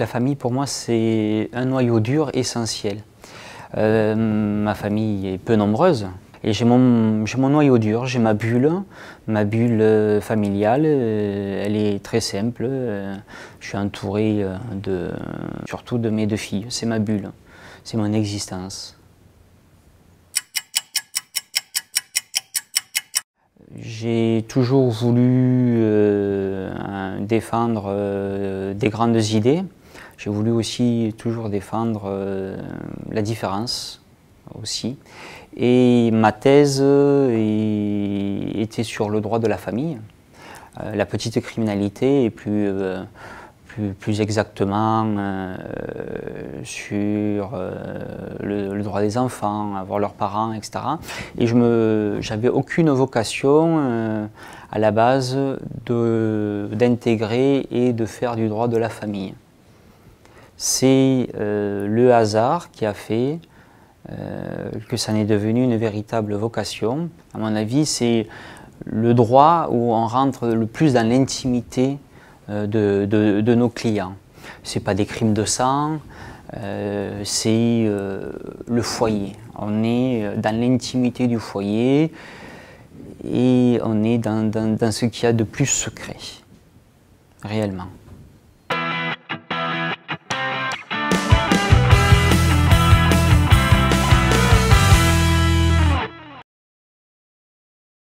la famille, pour moi, c'est un noyau dur essentiel. Ma famille est peu nombreuse. Et j'ai mon noyau dur, j'ai ma bulle familiale, elle est très simple. Je suis entouré surtout de mes deux filles, c'est ma bulle, c'est mon existence. J'ai toujours voulu défendre des grandes idées, j'ai voulu aussi toujours défendre la différence aussi. Et ma thèse était sur le droit de la famille, la petite criminalité et plus exactement sur le droit des enfants, à voir leurs parents, etc. Et j'avais aucune vocation à la base d'intégrer et de faire du droit de la famille. C'est le hasard qui a fait que ça n'est devenu une véritable vocation. À mon avis, c'est le droit où on rentre le plus dans l'intimité de nos clients. Ce n'est pas des crimes de sang, c'est le foyer. On est dans l'intimité du foyer et on est dans ce qu'il y a de plus secret, réellement.